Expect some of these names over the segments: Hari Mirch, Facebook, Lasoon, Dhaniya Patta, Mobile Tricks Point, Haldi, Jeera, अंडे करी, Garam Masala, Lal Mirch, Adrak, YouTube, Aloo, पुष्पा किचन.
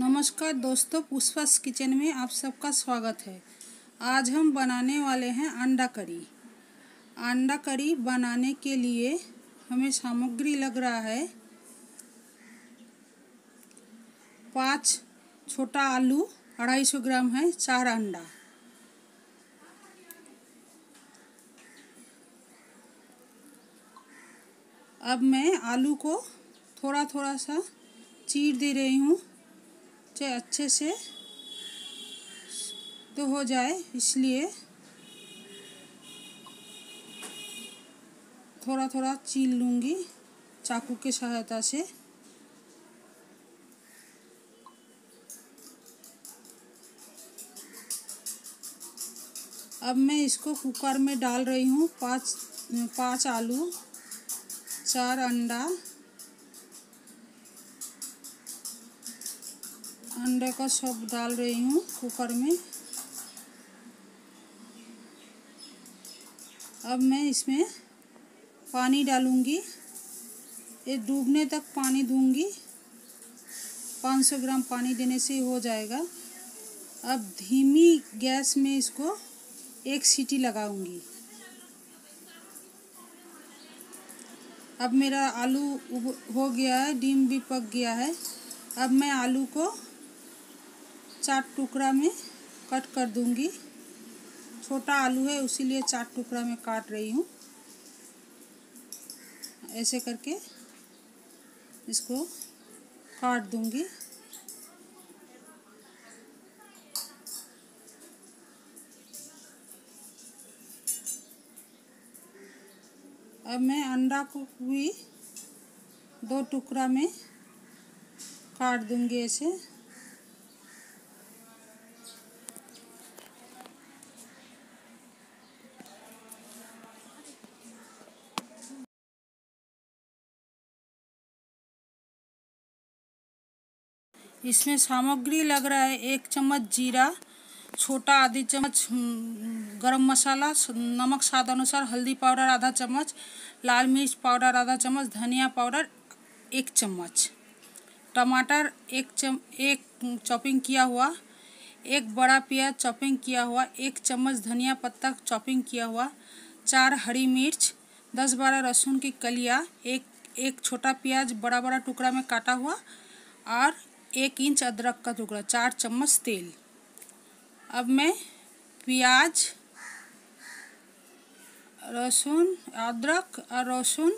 नमस्कार दोस्तों, पुष्पा किचन में आप सबका स्वागत है। आज हम बनाने वाले हैं अंडा करी। अंडा करी बनाने के लिए हमें सामग्री लग रहा है 5 छोटा आलू 250 ग्राम है, 4 अंडा, अब मैं आलू को थोड़ा थोड़ा सा चीर दे रही हूँ, चाहे अच्छे से तो हो जाए, इसलिए थोड़ा थोड़ा चीर लूँगी चाकू की सहायता से। अब मैं इसको कुकर में डाल रही हूँ। पाँच आलू, 4 अंडा, अंडे को सब डाल रही हूँ कुकर में। अब मैं इसमें पानी डालूँगी, ये डूबने तक पानी दूँगी। 500 ग्राम पानी देने से हो जाएगा। अब धीमी गैस में इसको 1 सीटी लगाऊँगी। अब मेरा आलू हो गया है, डीम भी पक गया है। अब मैं आलू को 4 टुकड़ा में कट कर दूंगी। छोटा आलू है इसीलिए 4 टुकड़ा में काट रही हूँ। ऐसे करके इसको काट दूंगी। अब मैं अंडा को भी 2 टुकड़ा में काट दूंगी ऐसे। इसमें सामग्री लग रहा है 1 चम्मच जीरा, छोटा आधी चम्मच गरम मसाला, नमक स्वाद अनुसार, हल्दी पाउडर आधा चम्मच, लाल मिर्च पाउडर आधा चम्मच, धनिया पाउडर 1 चम्मच, टमाटर एक चॉपिंग किया हुआ, 1 बड़ा प्याज चॉपिंग किया हुआ, 1 चम्मच धनिया पत्ता चॉपिंग किया हुआ, 4 हरी मिर्च, 10-12 लहसुन की कलियाँ, एक छोटा प्याज बड़ा टुकड़ा में काटा हुआ और 1 इंच अदरक का टुकड़ा, 4 चम्मच तेल। अब मैं प्याज, लहसुन, अदरक और लहसुन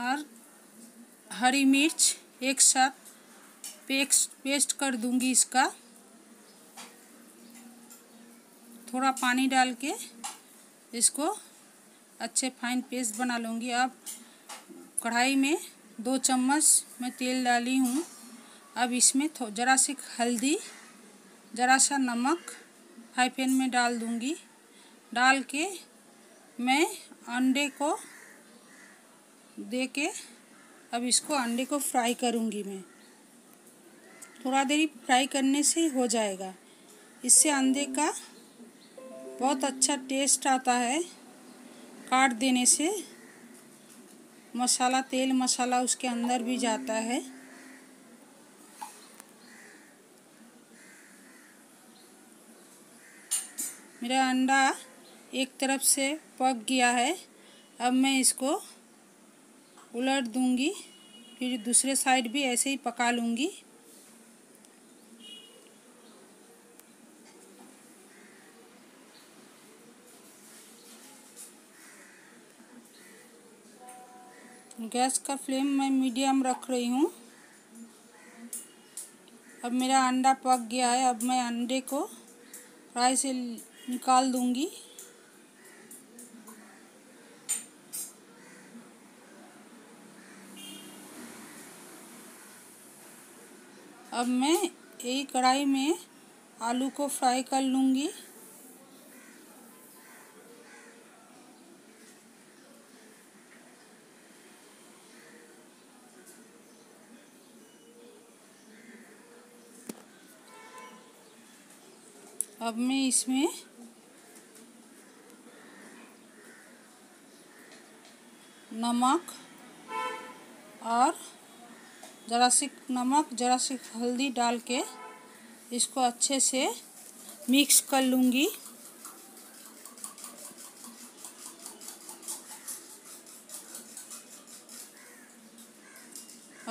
और हरी मिर्च एक साथ पेस्ट कर दूंगी। इसका थोड़ा पानी डाल के इसको अच्छे फाइन पेस्ट बना लूँगी। अब कढ़ाई में 2 चम्मच मैं तेल डाली हूँ। अब इसमें ज़रा सी हल्दी, ज़रा सा नमक फ्राई पैन में डाल दूँगी। डाल के मैं अंडे को दे के अब इसको अंडे को फ्राई करूँगी। मैं थोड़ा देर फ्राई करने से हो जाएगा, इससे अंडे का बहुत अच्छा टेस्ट आता है। काट देने से मसाला, तेल मसाला उसके अंदर भी जाता है। मेरा अंडा एक तरफ से पक गया है। अब मैं इसको उलट दूंगी, फिर दूसरे साइड भी ऐसे ही पका लूँगी। गैस का फ्लेम मैं मीडियम रख रही हूँ। अब मेरा अंडा पक गया है। अब मैं अंडे को फ्राई से निकाल दूँगी। अब मैं यही कढ़ाई में आलू को फ्राई कर लूँगी। अब मैं इसमें नमक और ज़रा सी नमक, ज़रा सी हल्दी डाल के इसको अच्छे से मिक्स कर लूँगी।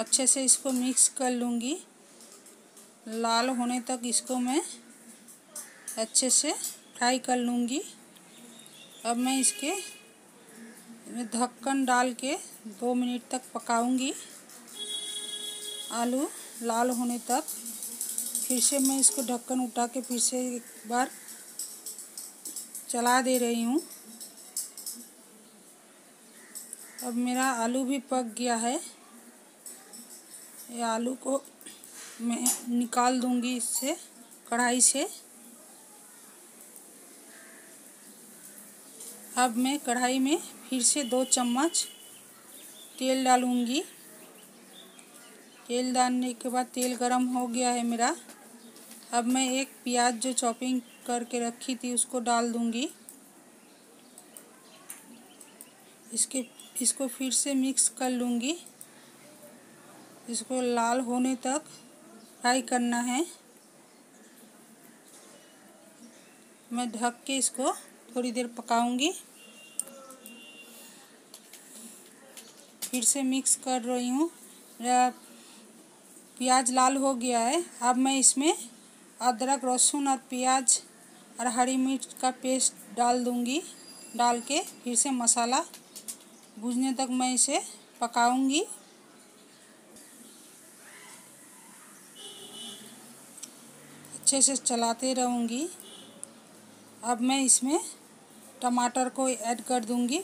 अच्छे से इसको मिक्स कर लूँगी। लाल होने तक इसको मैं अच्छे से फ्राई कर लूँगी। अब मैं इसके ढक्कन डाल के 2 मिनट तक पकाऊंगी। आलू लाल होने तक फिर से मैं इसको ढक्कन उठा के फिर से एक बार चला दे रही हूँ। अब मेरा आलू भी पक गया है। ये आलू को मैं निकाल दूँगी इससे कढ़ाई से। अब मैं कढ़ाई में फिर से 2 चम्मच तेल डालूँगी। तेल डालने के बाद तेल गरम हो गया है मेरा। अब मैं 1 प्याज जो चॉपिंग करके रखी थी उसको डाल दूँगी। इसको फिर से मिक्स कर लूँगी। इसको लाल होने तक फ्राई करना है। मैं ढक के इसको थोड़ी देर पकाऊंगी। फिर से मिक्स कर रही हूँ। प्याज लाल हो गया है। अब मैं इसमें अदरक, लहसुन और प्याज और हरी मिर्च का पेस्ट डाल दूँगी। डाल के फिर से मसाला भूनने तक मैं इसे पकाऊंगी। अच्छे से चलाते रहूँगी। अब मैं इसमें टमाटर को ऐड कर दूँगी।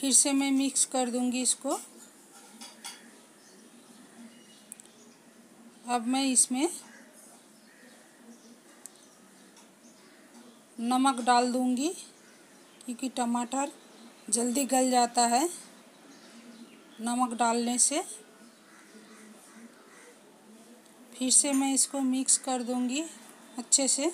फिर से मैं मिक्स कर दूँगी इसको। अब मैं इसमें नमक डाल दूँगी क्योंकि टमाटर जल्दी गल जाता है नमक डालने से। फिर से मैं इसको मिक्स कर दूँगी अच्छे से।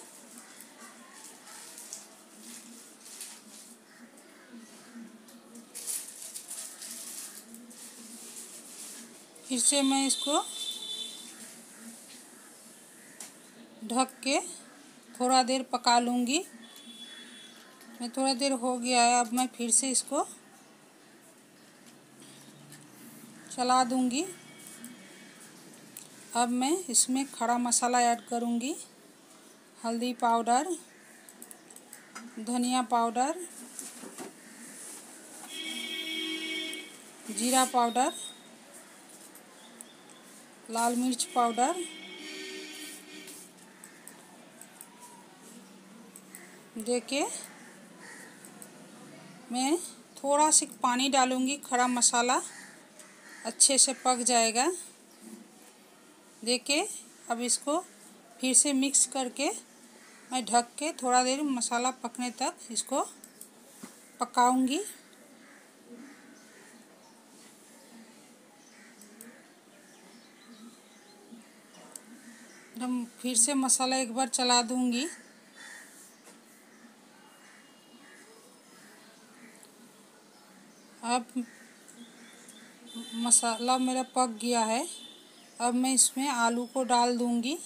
फिर से मैं इसको ढक के थोड़ा देर पका लूँगी। मैं थोड़ा देर हो गया है। अब मैं फिर से इसको चला दूँगी। अब मैं इसमें खड़ा मसाला ऐड करूँगी। हल्दी पाउडर, धनिया पाउडर, जीरा पाउडर, लाल मिर्च पाउडर, देके मैं थोड़ा सी पानी डालूँगी। खड़ा मसाला अच्छे से पक जाएगा। देके अब इसको फिर से मिक्स करके मैं ढक के थोड़ा देर मसाला पकने तक इसको पकाऊंगी। हम फिर से मसाला एक बार चला दूंगी। अब मसाला मेरा पक गया है। अब मैं इसमें आलू को डाल दूंगी।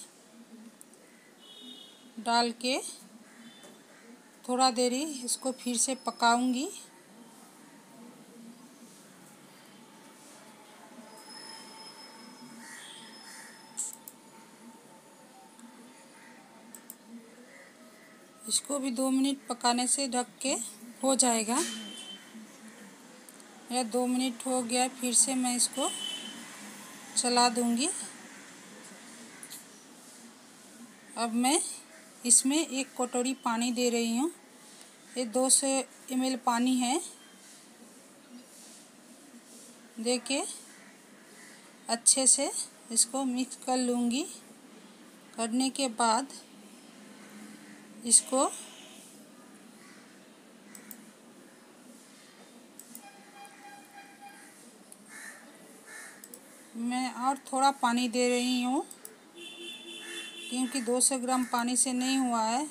डाल के थोड़ा देर ही इसको फिर से पकाऊंगी। इसको भी 2 मिनट पकाने से ढक के हो जाएगा। मेरा 2 मिनट हो गया। फिर से मैं इसको चला दूंगी। अब मैं इसमें 1 कटोरी पानी दे रही हूँ। ये 200 ml पानी है। देके अच्छे से इसको मिक्स कर लूँगी। करने के बाद इसको मैं और थोड़ा पानी दे रही हूँ क्योंकि 200 ग्राम पानी से नहीं हुआ है।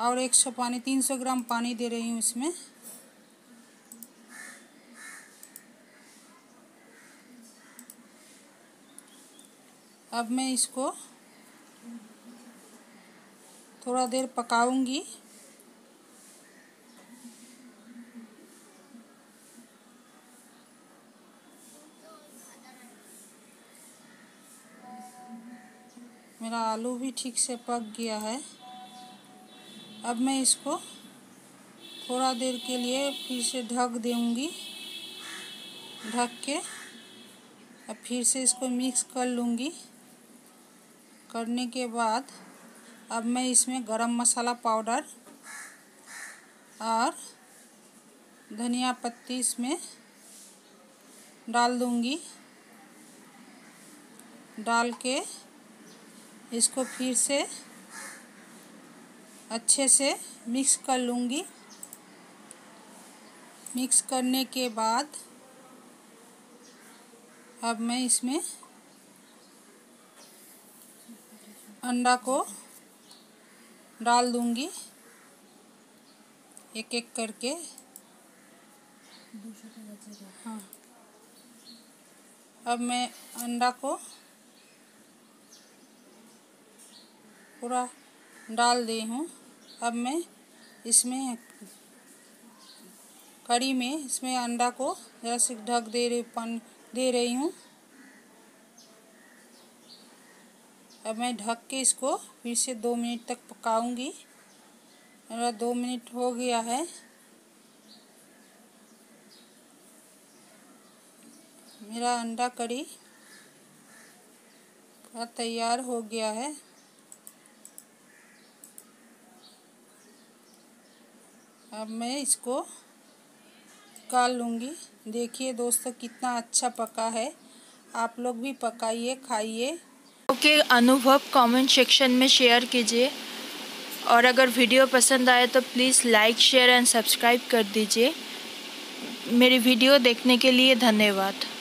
और 300 ग्राम पानी दे रही हूँ इसमें। अब मैं इसको थोड़ा देर पकाऊंगी। मेरा आलू भी ठीक से पक गया है। अब मैं इसको थोड़ा देर के लिए फिर से ढक दूंगी। ढक के अब फिर से इसको मिक्स कर लूँगी। करने के बाद अब मैं इसमें गरम मसाला पाउडर और धनिया पत्ती इसमें डाल दूँगी। डाल के इसको फिर से अच्छे से मिक्स कर लूँगी। मिक्स करने के बाद अब मैं इसमें अंडा को डाल दूँगी एक एक करके। हाँ, अब मैं अंडा को पूरा डाल दी हूँ। अब मैं इसमें कड़ी में इसमें अंडा को जरा से ढक दे रही हूँ। अब मैं ढक के इसको फिर से 2 मिनट तक पकाऊंगी। मेरा 2 मिनट हो गया है। मेरा अंडा कड़ी का तैयार हो गया है। अब मैं इसको निकाल लूँगी। देखिए दोस्तों कितना अच्छा पका है। आप लोग भी पकाइए, खाइए। ओके, अनुभव कमेंट सेक्शन में शेयर कीजिए और अगर वीडियो पसंद आए तो please like, share and subscribe कर दीजिए। मेरी वीडियो देखने के लिए धन्यवाद।